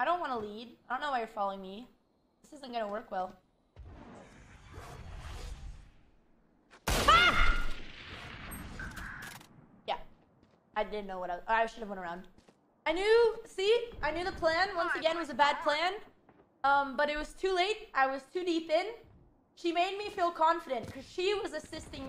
I don't want to lead. I don't know why you're following me. This isn't gonna work well. Ah! Yeah. I didn't know what I should have went around. I knew, see? I knew the plan once again was a bad plan. But it was too late. I was too deep in. She made me feel confident because she was assisting me.